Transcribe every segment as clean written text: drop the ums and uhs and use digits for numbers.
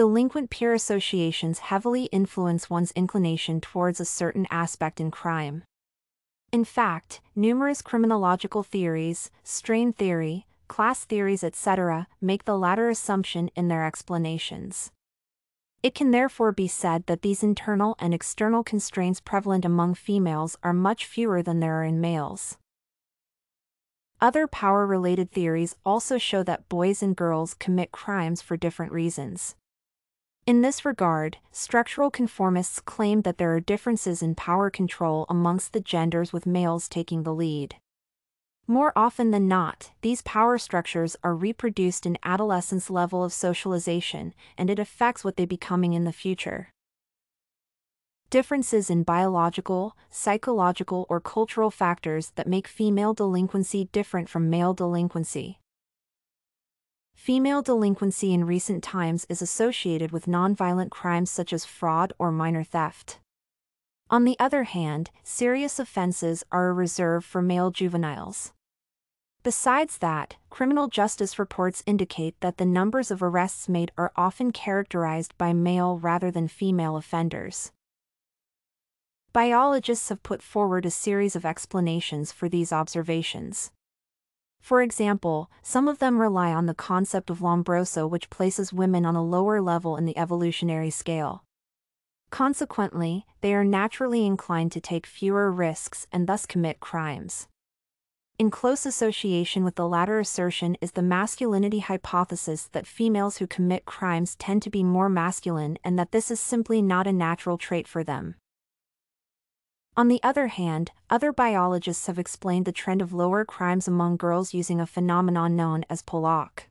delinquent peer associations heavily influence one's inclination towards a certain aspect in crime. In fact, numerous criminological theories, strain theory, class theories, etc., make the latter assumption in their explanations. It can therefore be said that these internal and external constraints prevalent among females are much fewer than there are in males. Other power-related theories also show that boys and girls commit crimes for different reasons. In this regard, structural conformists claim that there are differences in power control amongst the genders, with males taking the lead. More often than not, these power structures are reproduced in adolescents' level of socialization, and it affects what they becoming in the future. Differences in biological, psychological, or cultural factors that make female delinquency different from male delinquency. Female delinquency in recent times is associated with nonviolent crimes such as fraud or minor theft. On the other hand, serious offenses are reserved for male juveniles. Besides that, criminal justice reports indicate that the numbers of arrests made are often characterized by male rather than female offenders. Biologists have put forward a series of explanations for these observations. For example, some of them rely on the concept of Lombroso, which places women on a lower level in the evolutionary scale. Consequently, they are naturally inclined to take fewer risks and thus commit crimes. In close association with the latter assertion is the masculinity hypothesis that females who commit crimes tend to be more masculine and that this is simply not a natural trait for them. On the other hand, other biologists have explained the trend of lower crimes among girls using a phenomenon known as Pollock.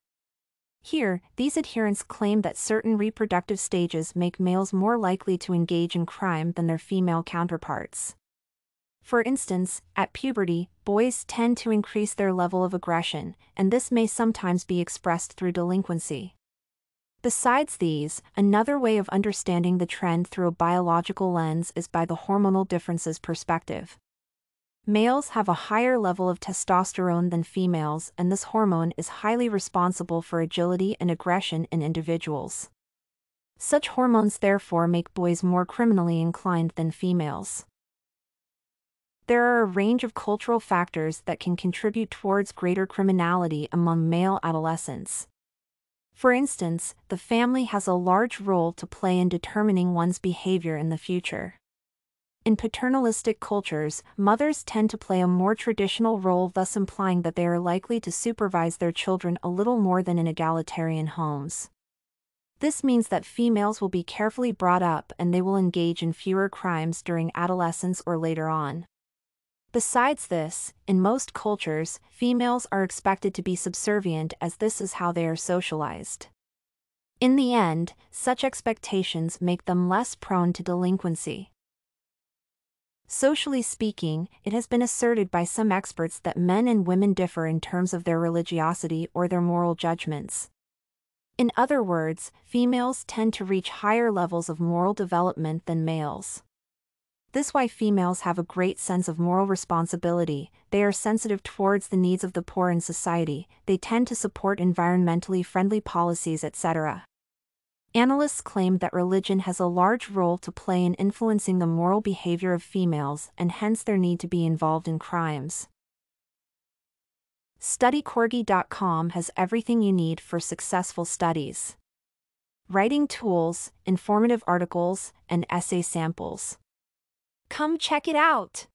Here, these adherents claim that certain reproductive stages make males more likely to engage in crime than their female counterparts. For instance, at puberty, boys tend to increase their level of aggression, and this may sometimes be expressed through delinquency. Besides these, another way of understanding the trend through a biological lens is by the hormonal differences perspective. Males have a higher level of testosterone than females, and this hormone is highly responsible for agility and aggression in individuals. Such hormones therefore make boys more criminally inclined than females. There are a range of cultural factors that can contribute towards greater criminality among male adolescents. For instance, the family has a large role to play in determining one's behavior in the future. In paternalistic cultures, mothers tend to play a more traditional role, thus implying that they are likely to supervise their children a little more than in egalitarian homes. This means that females will be carefully brought up and they will engage in fewer crimes during adolescence or later on. Besides this, in most cultures, females are expected to be subservient as this is how they are socialized. In the end, such expectations make them less prone to delinquency. Socially speaking, it has been asserted by some experts that men and women differ in terms of their religiosity or their moral judgments. In other words, females tend to reach higher levels of moral development than males. This is why females have a great sense of moral responsibility. They are sensitive towards the needs of the poor in society, they tend to support environmentally friendly policies, etc. Analysts claim that religion has a large role to play in influencing the moral behavior of females and hence their need to be involved in crimes. StudyCorgi.com has everything you need for successful studies. Writing tools, informative articles, and essay samples. Come check it out!